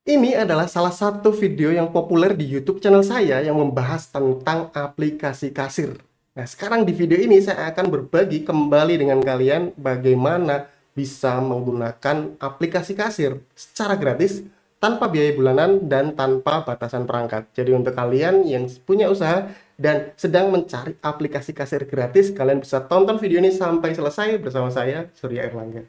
Ini adalah salah satu video yang populer di YouTube channel saya yang membahas tentang aplikasi kasir. Nah, sekarang di video ini saya akan berbagi kembali dengan kalian bagaimana bisa menggunakan aplikasi kasir secara gratis tanpa biaya bulanan dan tanpa batasan perangkat. Jadi untuk kalian yang punya usaha dan sedang mencari aplikasi kasir gratis, kalian bisa tonton video ini sampai selesai bersama saya, Surya Erlangga.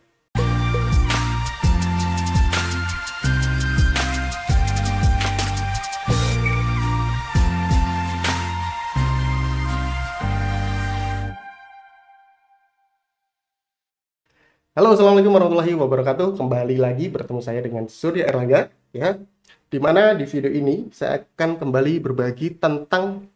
Halo, assalamualaikum warahmatullahi wabarakatuh. Kembali lagi bertemu saya dengan Surya Erlangga, ya. Dimana di video ini saya akan kembali berbagi tentang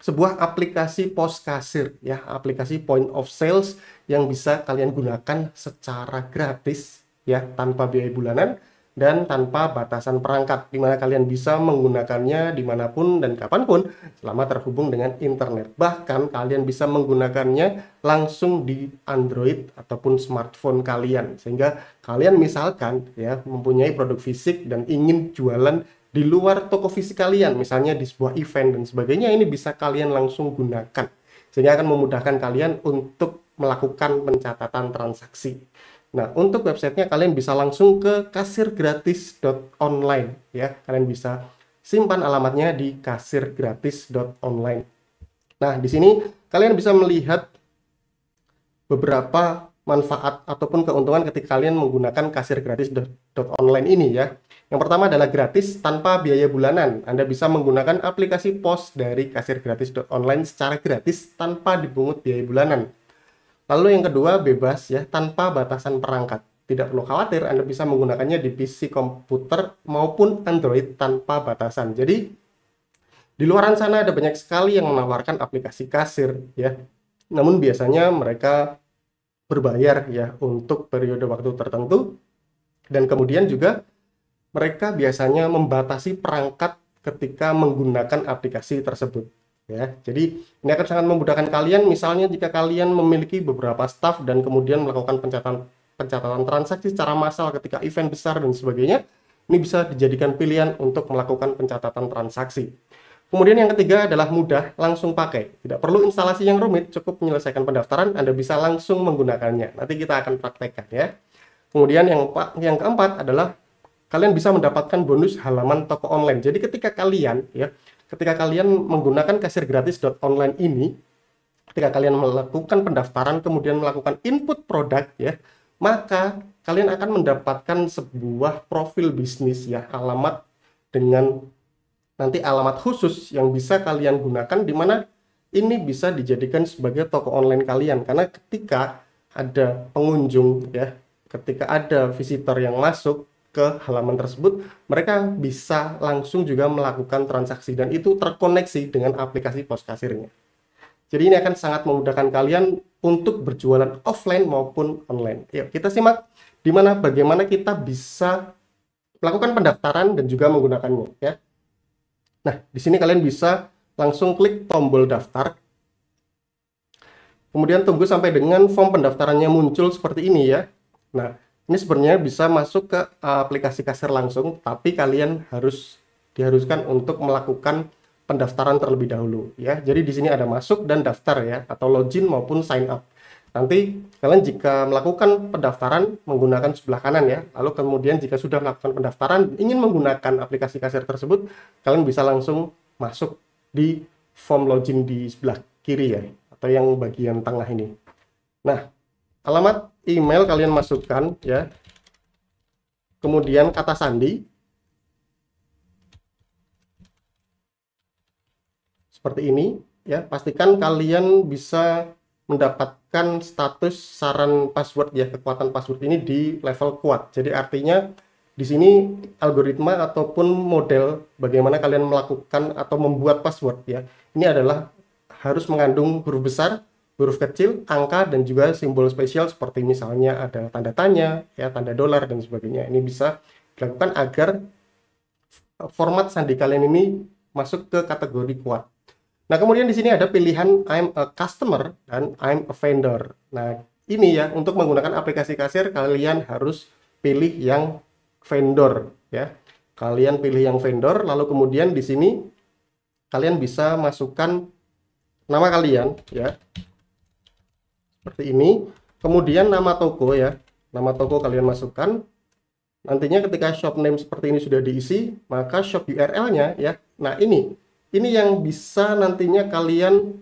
sebuah aplikasi POS kasir, ya, aplikasi point of sales yang bisa kalian gunakan secara gratis, ya, tanpa biaya bulanan dan tanpa batasan perangkat. Dimana kalian bisa menggunakannya dimanapun dan kapanpun selama terhubung dengan internet. Bahkan kalian bisa menggunakannya langsung di Android ataupun smartphone kalian, sehingga kalian misalkan, ya, mempunyai produk fisik dan ingin jualan di luar toko fisik kalian, misalnya di sebuah event dan sebagainya, ini bisa kalian langsung gunakan, sehingga akan memudahkan kalian untuk melakukan pencatatan transaksi. Nah, untuk websitenya kalian bisa langsung ke kasirgratis.online, ya. Kalian bisa simpan alamatnya di kasirgratis.online. Nah, di sini kalian bisa melihat beberapa manfaat ataupun keuntungan ketika kalian menggunakan kasirgratis.online ini, ya. Yang pertama adalah gratis tanpa biaya bulanan. Anda bisa menggunakan aplikasi POS dari kasirgratis.online secara gratis tanpa dipungut biaya bulanan. Lalu yang kedua, bebas, ya, tanpa batasan perangkat. Tidak perlu khawatir, Anda bisa menggunakannya di PC komputer maupun Android tanpa batasan. Jadi, di luaran sana ada banyak sekali yang menawarkan aplikasi kasir, ya. Namun biasanya mereka berbayar, ya, untuk periode waktu tertentu. Dan kemudian juga mereka biasanya membatasi perangkat ketika menggunakan aplikasi tersebut. Ya, jadi ini akan sangat memudahkan kalian, misalnya jika kalian memiliki beberapa staff dan kemudian melakukan pencatatan transaksi secara massal ketika event besar dan sebagainya, ini bisa dijadikan pilihan untuk melakukan pencatatan transaksi. Kemudian yang ketiga adalah mudah, langsung pakai. Tidak perlu instalasi yang rumit, cukup menyelesaikan pendaftaran, Anda bisa langsung menggunakannya. Nanti kita akan praktekkan, ya. Kemudian yang keempat adalah kalian bisa mendapatkan bonus halaman toko online. Jadi ketika kalian menggunakan kasirgratis.online ini, ketika kalian melakukan pendaftaran, kemudian melakukan input produk, ya, maka kalian akan mendapatkan sebuah profil bisnis, ya, alamat dengan nanti alamat khusus yang bisa kalian gunakan, di mana ini bisa dijadikan sebagai toko online kalian. Karena ketika ada pengunjung, ya, ketika ada visitor yang masuk ke halaman tersebut, mereka bisa langsung juga melakukan transaksi dan itu terkoneksi dengan aplikasi POS kasirnya. Jadi ini akan sangat memudahkan kalian untuk berjualan offline maupun online. Yuk, kita simak bagaimana kita bisa melakukan pendaftaran dan juga menggunakannya, ya. Nah, di sini kalian bisa langsung klik tombol daftar. Kemudian tunggu sampai dengan form pendaftarannya muncul seperti ini, ya. Nah, ini sebenarnya bisa masuk ke aplikasi kasir langsung, tapi kalian diharuskan untuk melakukan pendaftaran terlebih dahulu, ya. Jadi di sini ada masuk dan daftar, ya, atau login maupun sign up. Nanti kalian jika melakukan pendaftaran menggunakan sebelah kanan, ya. Lalu kemudian jika sudah melakukan pendaftaran ingin menggunakan aplikasi kasir tersebut, kalian bisa langsung masuk di form login di sebelah kiri, ya, atau yang bagian tengah ini. Nah, alamat email kalian masukkan, ya. Kemudian kata sandi seperti ini, ya. Pastikan kalian bisa mendapatkan status saran password, ya, kekuatan password ini di level kuat. Jadi artinya di sini algoritma ataupun model bagaimana kalian melakukan atau membuat password, ya. Ini adalah harus mengandung huruf besar, huruf kecil, angka, dan juga simbol spesial seperti misalnya ada tanda tanya, ya, tanda dolar, dan sebagainya. Ini bisa dilakukan agar format sandi kalian ini masuk ke kategori kuat. Nah, kemudian di sini ada pilihan I'm a customer dan I'm a vendor. Nah, ini, ya, untuk menggunakan aplikasi kasir kalian harus pilih yang vendor, ya. Kalian pilih yang vendor, lalu kemudian di sini kalian bisa masukkan nama kalian ya. Seperti ini. Kemudian nama toko ya. Nama toko kalian masukkan. Nantinya ketika shop name seperti ini sudah diisi, maka shop URL-nya ya. Nah, ini yang bisa nantinya kalian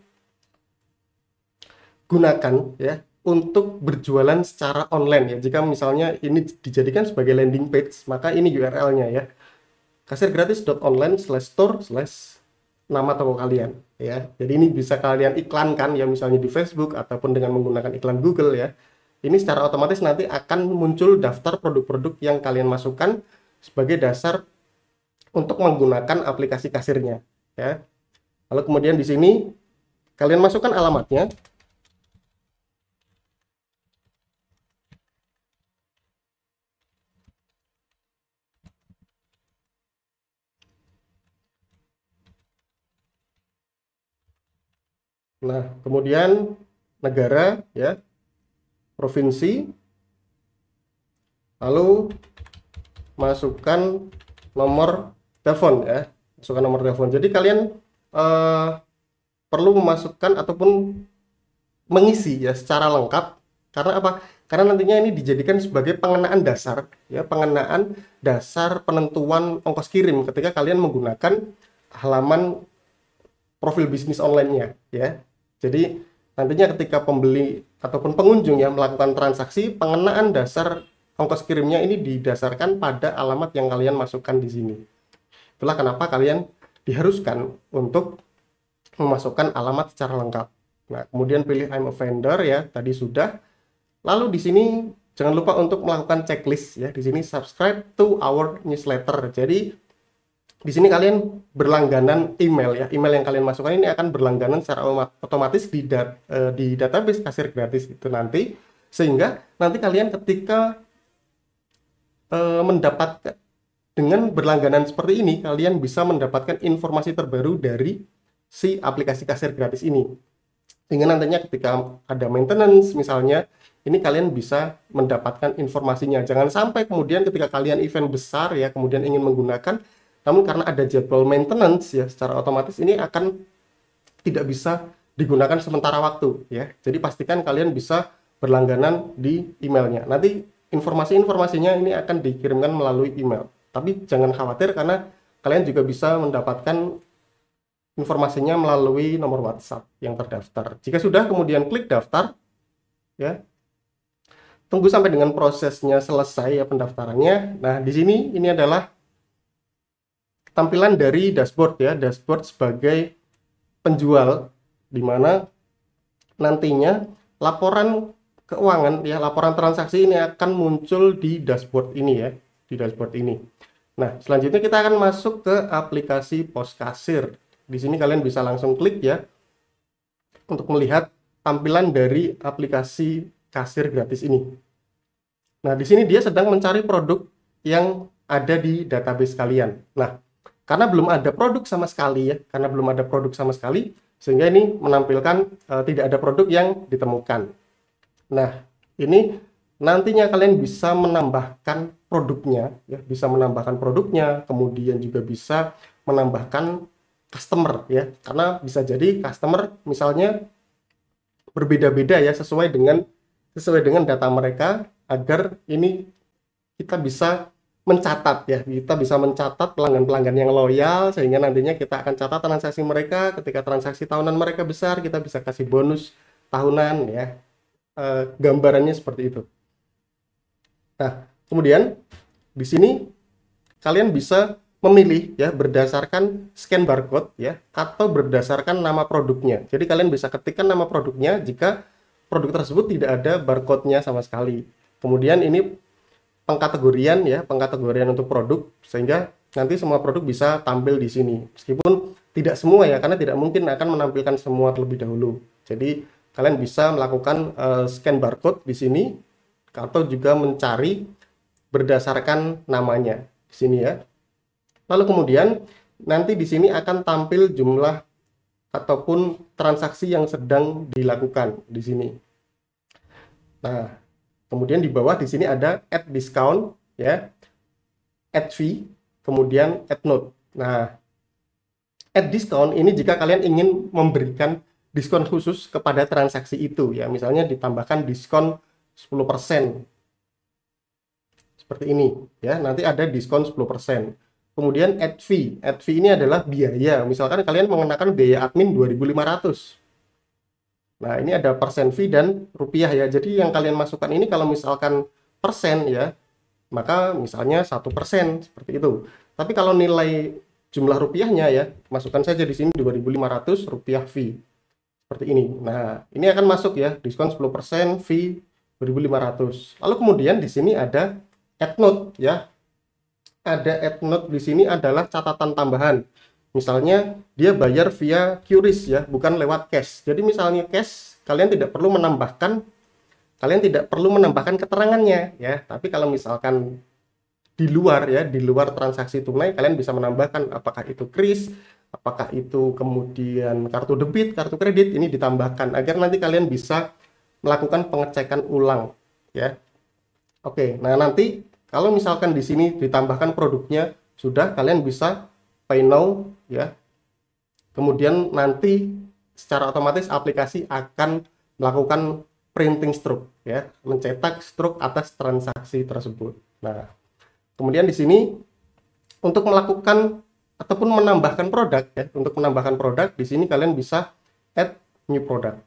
gunakan ya untuk berjualan secara online ya. Jika misalnya ini dijadikan sebagai landing page, maka ini URL-nya ya. kasirgratis.online/store/nama toko kalian ya. Jadi ini bisa kalian iklankan ya, misalnya di Facebook ataupun dengan menggunakan iklan Google ya. Ini secara otomatis nanti akan muncul daftar produk-produk yang kalian masukkan sebagai dasar untuk menggunakan aplikasi kasirnya ya. Lalu kemudian di sini kalian masukkan alamatnya. Nah, kemudian negara ya, provinsi, lalu masukkan nomor telepon ya, masukkan nomor telepon. Jadi kalian perlu memasukkan ataupun mengisi ya secara lengkap. Karena apa? Karena nantinya ini dijadikan sebagai pengenaan dasar ya, pengenaan dasar penentuan ongkos kirim ketika kalian menggunakan halaman profil bisnis online-nya ya. Jadi nantinya ketika pembeli ataupun pengunjung yang melakukan transaksi, pengenaan dasar ongkos kirimnya ini didasarkan pada alamat yang kalian masukkan di sini. Itulah kenapa kalian diharuskan untuk memasukkan alamat secara lengkap. Nah, kemudian pilih I'm a vendor ya, tadi sudah. Lalu di sini jangan lupa untuk melakukan checklist ya. Di sini subscribe to our newsletter. Jadi di sini kalian berlangganan email ya, email yang kalian masukkan ini akan berlangganan secara otomatis di database kasirgratis itu nanti, sehingga nanti kalian ketika mendapatkan dengan berlangganan seperti ini, kalian bisa mendapatkan informasi terbaru dari si aplikasi kasirgratis ini, sehingga nantinya ketika ada maintenance misalnya, ini kalian bisa mendapatkan informasinya. Jangan sampai kemudian ketika kalian event besar ya, kemudian ingin menggunakan, namun karena ada jadwal maintenance ya, secara otomatis ini akan tidak bisa digunakan sementara waktu ya. Jadi pastikan kalian bisa berlangganan di emailnya. Nanti informasi-informasinya ini akan dikirimkan melalui email. Tapi jangan khawatir karena kalian juga bisa mendapatkan informasinya melalui nomor WhatsApp yang terdaftar. Jika sudah, kemudian klik daftar ya. Tunggu sampai dengan prosesnya selesai ya, pendaftarannya. Nah, di sini ini adalah tampilan dari dashboard ya, dashboard sebagai penjual, dimana nantinya laporan keuangan ya, laporan transaksi ini akan muncul di dashboard ini ya, di dashboard ini. Nah, selanjutnya kita akan masuk ke aplikasi pos kasir. Di sini kalian bisa langsung klik ya untuk melihat tampilan dari aplikasi kasir gratis ini. Nah, di sini dia sedang mencari produk yang ada di database kalian. Nah, karena belum ada produk sama sekali ya, karena belum ada produk sama sekali, sehingga ini menampilkan tidak ada produk yang ditemukan. Nah, ini nantinya kalian bisa menambahkan produknya ya, bisa menambahkan produknya, kemudian juga bisa menambahkan customer ya, karena bisa jadi customer misalnya berbeda-beda ya, sesuai dengan data mereka, agar ini kita bisa mencatat ya, kita bisa mencatat pelanggan-pelanggan yang loyal, sehingga nantinya kita akan catat transaksi mereka. Ketika transaksi tahunan mereka besar, kita bisa kasih bonus tahunan ya, gambarannya seperti itu. Nah, kemudian di sini kalian bisa memilih ya berdasarkan scan barcode ya, atau berdasarkan nama produknya. Jadi kalian bisa ketikkan nama produknya jika produk tersebut tidak ada barcode-nya sama sekali. Kemudian ini pengkategorian ya, pengkategorian untuk produk, sehingga nanti semua produk bisa tampil di sini, meskipun tidak semua ya, karena tidak mungkin akan menampilkan semua terlebih dahulu. Jadi kalian bisa melakukan scan barcode di sini, atau juga mencari berdasarkan namanya di sini ya. Lalu kemudian nanti di sini akan tampil jumlah ataupun transaksi yang sedang dilakukan di sini. Nah, kemudian di bawah di sini ada add discount ya, add fee, kemudian add note. Nah, add discount ini jika kalian ingin memberikan diskon khusus kepada transaksi itu ya, misalnya ditambahkan diskon 10% seperti ini ya, nanti ada diskon 10%. Kemudian add fee. Add fee ini adalah biaya. Misalkan kalian mengenakan biaya admin 2.500. Nah, ini ada persen fee dan rupiah ya. Jadi yang kalian masukkan ini kalau misalkan persen ya, maka misalnya 1% seperti itu. Tapi kalau nilai jumlah rupiahnya ya, masukkan saja di sini 2.500 rupiah fee seperti ini. Nah, ini akan masuk ya, diskon 10% fee 2.500. Lalu kemudian di sini ada add note ya. Ada add note di sini adalah catatan tambahan. Misalnya dia bayar via QRIS ya, bukan lewat cash. Jadi misalnya cash kalian tidak perlu menambahkan keterangannya ya. Tapi kalau misalkan di luar transaksi tunai, kalian bisa menambahkan apakah itu QRIS, apakah itu kemudian kartu debit, kartu kredit, ini ditambahkan agar nanti kalian bisa melakukan pengecekan ulang ya. Oke, nah nanti kalau misalkan di sini ditambahkan produknya sudah, kalian bisa pay now ya. Kemudian nanti secara otomatis aplikasi akan melakukan printing stroke ya, mencetak stroke atas transaksi tersebut. Nah, kemudian di sini untuk melakukan ataupun menambahkan produk ya, untuk menambahkan produk di sini kalian bisa add new product.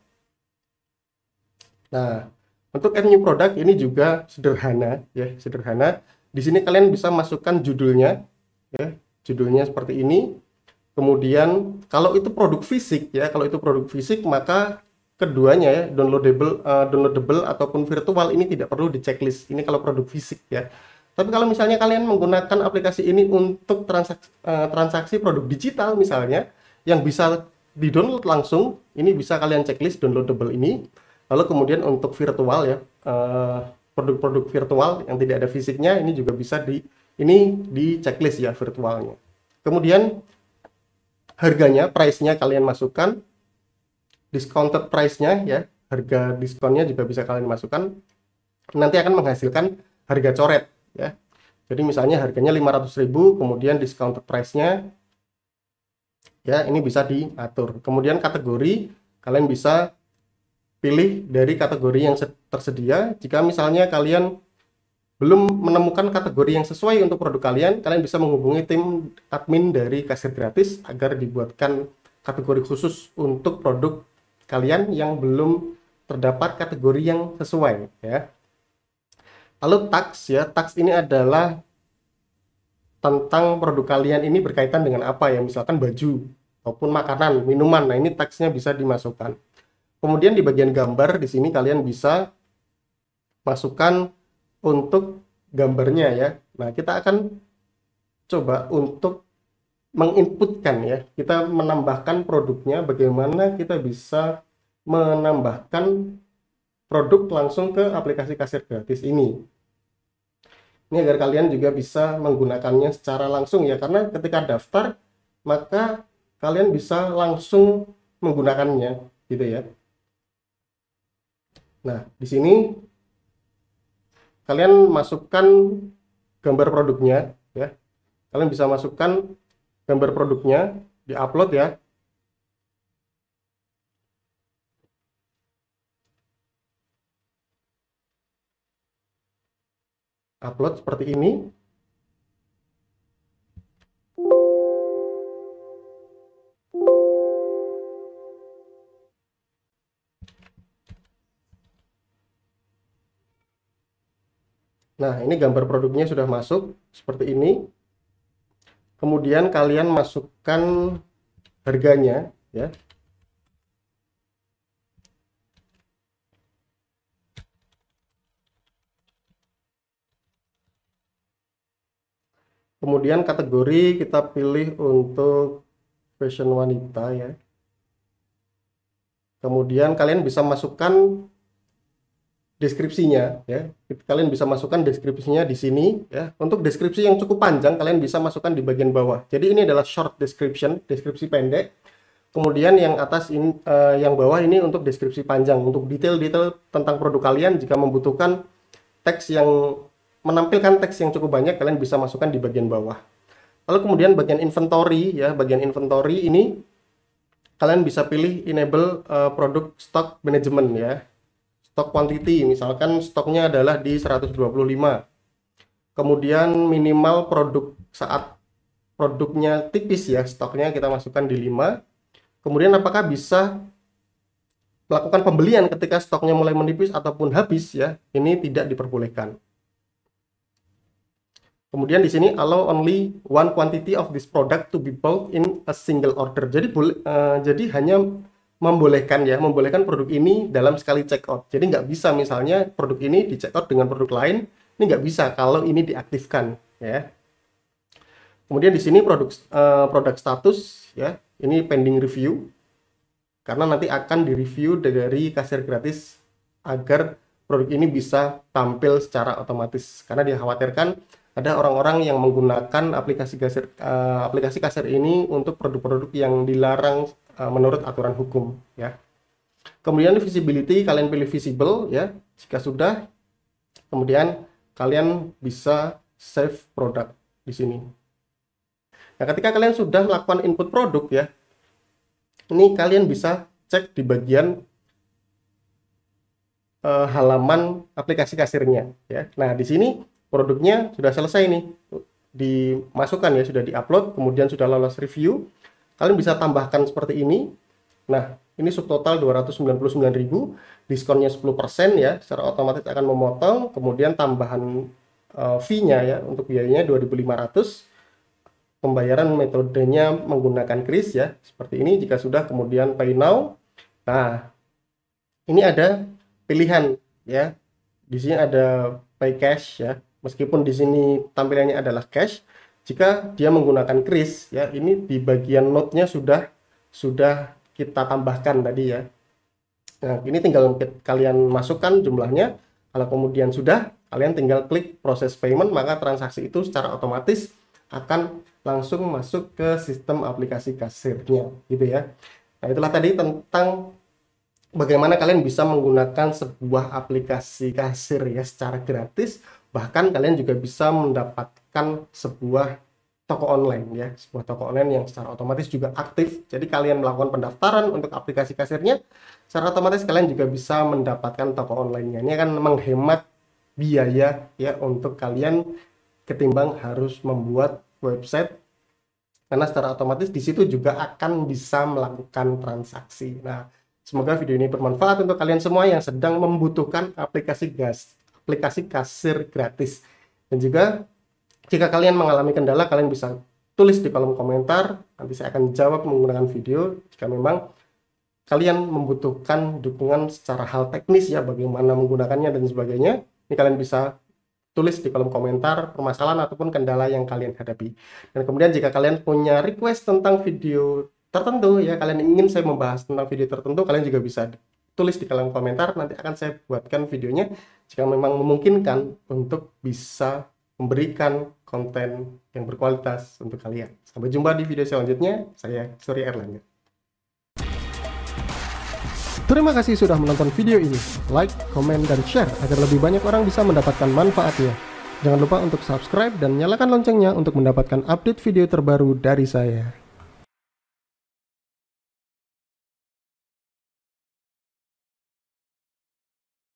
Nah, untuk add new product ini juga sederhana ya, sederhana. Di sini kalian bisa masukkan judulnya ya, judulnya seperti ini. Kemudian kalau itu produk fisik ya, kalau itu produk fisik maka keduanya ya, downloadable ataupun virtual ini tidak perlu di checklist. Ini kalau produk fisik ya. Tapi kalau misalnya kalian menggunakan aplikasi ini untuk transaksi produk digital misalnya, yang bisa di-download langsung, ini bisa kalian checklist downloadable ini. Lalu kemudian untuk virtual ya, produk-produk virtual yang tidak ada fisiknya, ini juga bisa di checklist ya virtualnya. Kemudian harganya, price-nya kalian masukkan, discounted price-nya ya, harga diskonnya juga bisa kalian masukkan. Nanti akan menghasilkan harga coret ya. Jadi misalnya harganya 500.000, kemudian discounted price-nya ya, ini bisa diatur. Kemudian kategori, kalian bisa pilih dari kategori yang tersedia. Jika misalnya kalian belum menemukan kategori yang sesuai untuk produk kalian, kalian bisa menghubungi tim admin dari Kasir Gratis agar dibuatkan kategori khusus untuk produk kalian yang belum terdapat kategori yang sesuai ya. Lalu tax ya, tax ini adalah tentang produk kalian ini berkaitan dengan apa ya, misalkan baju maupun makanan, minuman. Nah, ini taxnya bisa dimasukkan. Kemudian di bagian gambar di sini kalian bisa masukkan untuk gambarnya ya. Nah, kita akan coba untuk menginputkan ya. Kita menambahkan produknya, bagaimana kita bisa menambahkan produk langsung ke aplikasi Kasir Gratis ini. Ini agar kalian juga bisa menggunakannya secara langsung ya, karena ketika daftar maka kalian bisa langsung menggunakannya gitu ya. Nah, di sini kalian masukkan gambar produknya ya. Kalian bisa masukkan gambar produknya, diupload ya. Upload seperti ini. Nah, ini gambar produknya sudah masuk seperti ini. Kemudian kalian masukkan harganya ya. Kemudian kategori kita pilih untuk fashion wanita ya. Kemudian kalian bisa masukkan deskripsinya ya. Kalian bisa masukkan deskripsinya di sini ya. Untuk deskripsi yang cukup panjang kalian bisa masukkan di bagian bawah. Jadi ini adalah short description, deskripsi pendek. Kemudian yang atas ini, yang bawah ini untuk deskripsi panjang, untuk detail-detail tentang produk kalian. Jika membutuhkan teks yang menampilkan teks yang cukup banyak, kalian bisa masukkan di bagian bawah. Lalu kemudian bagian inventory ini kalian bisa pilih enable produk stock management ya. Stock quantity, misalkan stoknya adalah di 125. Kemudian minimal produk saat produknya tipis ya, stoknya kita masukkan di 5. Kemudian apakah bisa melakukan pembelian ketika stoknya mulai menipis ataupun habis ya, ini tidak diperbolehkan. Kemudian di sini allow only one quantity of this product to be bought in a single order. Jadi hanya membolehkan ya, membolehkan produk ini dalam sekali check out. Jadi nggak bisa misalnya produk ini di check out dengan produk lain, ini nggak bisa kalau ini diaktifkan ya. Kemudian di sini produk status ya, ini pending review karena nanti akan direview dari Kasir Gratis agar produk ini bisa tampil secara otomatis karena dikhawatirkan ada orang-orang yang menggunakan aplikasi kasir ini untuk produk-produk yang dilarang menurut aturan hukum ya. Kemudian visibility, kalian pilih visible ya. Jika sudah, kemudian kalian bisa save product di sini. Nah, ketika kalian sudah melakukan input produk ya, ini kalian bisa cek di bagian halaman aplikasi kasirnya ya. Nah, di sini produknya sudah selesai nih, dimasukkan ya, sudah diupload, kemudian sudah lolos review. Kalian bisa tambahkan seperti ini. Nah, ini subtotal 299.000, diskonnya 10% ya, secara otomatis akan memotong. Kemudian tambahan fee-nya ya, untuk biayanya 2.500. Pembayaran metodenya menggunakan kris ya, seperti ini. Jika sudah, kemudian pay now. Nah, ini ada pilihan ya. Di sini ada pay cash ya. Meskipun di sini tampilannya adalah cash, jika dia menggunakan kris ya, ini di bagian note-nya sudah kita tambahkan tadi ya. Nah, ini tinggal kalian masukkan jumlahnya. Kalau kemudian sudah, kalian tinggal klik proses payment, maka transaksi itu secara otomatis akan langsung masuk ke sistem aplikasi kasirnya gitu ya. Nah, itulah tadi tentang bagaimana kalian bisa menggunakan sebuah aplikasi kasir ya secara gratis. Bahkan kalian juga bisa mendapatkan sebuah toko online ya. Sebuah toko online yang secara otomatis juga aktif. Jadi kalian melakukan pendaftaran untuk aplikasi kasirnya, secara otomatis kalian juga bisa mendapatkan toko online-nya. Ini akan menghemat biaya ya untuk kalian ketimbang harus membuat website. Karena secara otomatis di situ juga akan bisa melakukan transaksi. Nah, semoga video ini bermanfaat untuk kalian semua yang sedang membutuhkan aplikasi kasir gratis. Dan juga jika kalian mengalami kendala, kalian bisa tulis di kolom komentar. Nanti saya akan jawab menggunakan video jika memang kalian membutuhkan dukungan secara hal teknis ya, bagaimana menggunakannya dan sebagainya. Ini kalian bisa tulis di kolom komentar permasalahan ataupun kendala yang kalian hadapi. Dan kemudian jika kalian punya request tentang video tertentu ya, kalian ingin saya membahas tentang video tertentu, kalian juga bisa tulis di kolom komentar, nanti akan saya buatkan videonya jika memang memungkinkan untuk bisa memberikan konten yang berkualitas untuk kalian. Sampai jumpa di video selanjutnya, saya Surya Erlangga. Terima kasih sudah menonton video ini, like, komen, dan share agar lebih banyak orang bisa mendapatkan manfaatnya. Jangan lupa untuk subscribe dan nyalakan loncengnya untuk mendapatkan update video terbaru dari saya.